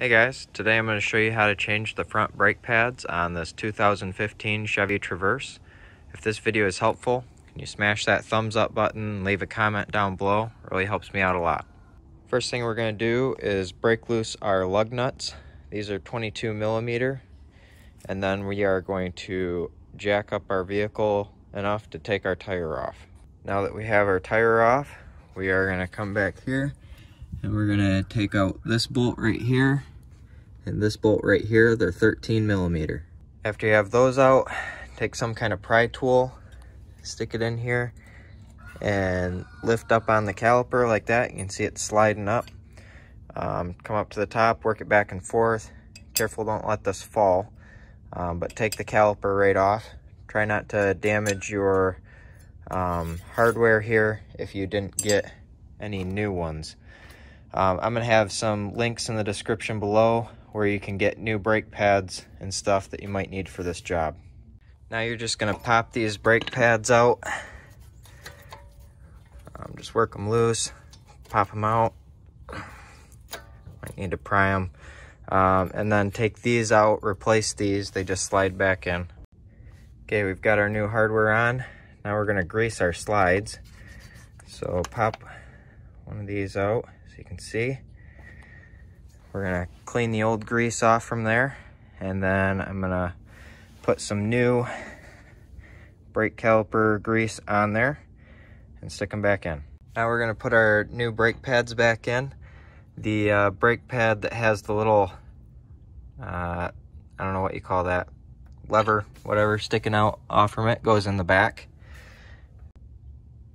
Hey guys, today I'm going to show you how to change the front brake pads on this 2015 Chevy Traverse. If this video is helpful, can you smash that thumbs up button, leave a comment down below, it really helps me out a lot. First thing we're going to do is break loose our lug nuts. These are 22mm, and then we are going to jack up our vehicle enough to take our tire off. Now that we have our tire off, we are going to come back here and we're going to take out this bolt right here and this bolt right here. They're 13mm. After you have those out, take some kind of pry tool, stick it in here, and lift up on the caliper like that. You can see it sliding up. Come up to the top, work it back and forth. Careful, don't let this fall, but take the caliper right off. Try not to damage your hardware here if you didn't get any new ones. I'm going to have some links in the description below where you can get new brake pads and stuff that you might need for this job. Now you're just going to pop these brake pads out. Just work them loose, pop them out. Might need to pry them. And then take these out, replace these. They just slide back in. Okay, we've got our new hardware on. Now we're going to grease our slides. So pop one of these out. You can see we're gonna clean the old grease off from there, and then I'm gonna put some new brake caliper grease on there and stick them back in. Now we're gonna put our new brake pads back in. The brake pad that has the little I don't know what you call that, lever, whatever, sticking out off from it goes in the back.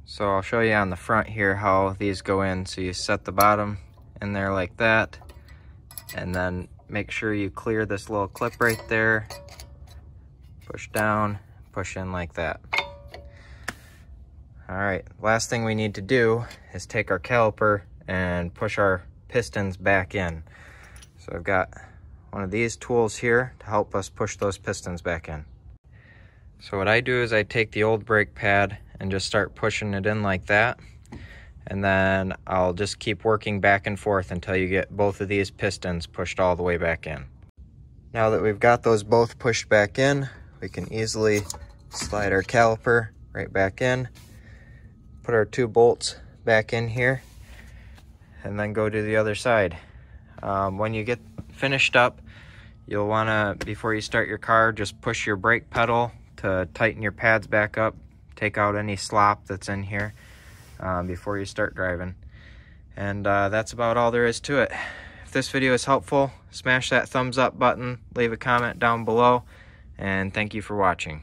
So I'll show you on the front here how these go in. So you set the bottom in there like that, and then make sure you clear this little clip right there. Push down, push in like that. All right, last thing we need to do is take our caliper and push our pistons back in. So I've got one of these tools here to help us push those pistons back in. So what I do is I take the old brake pad and just start pushing it in like that, and then I'll just keep working back and forth until you get both of these pistons pushed all the way back in. Now that we've got those both pushed back in, we can easily slide our caliper right back in, put our two bolts back in here, and then go to the other side. When you get finished up, you'll want to, before you start your car, just push your brake pedal to tighten your pads back up. Take out any slop that's in here before you start driving. And that's about all there is to it. If this video is helpful, smash that thumbs up button, leave a comment down below, and thank you for watching.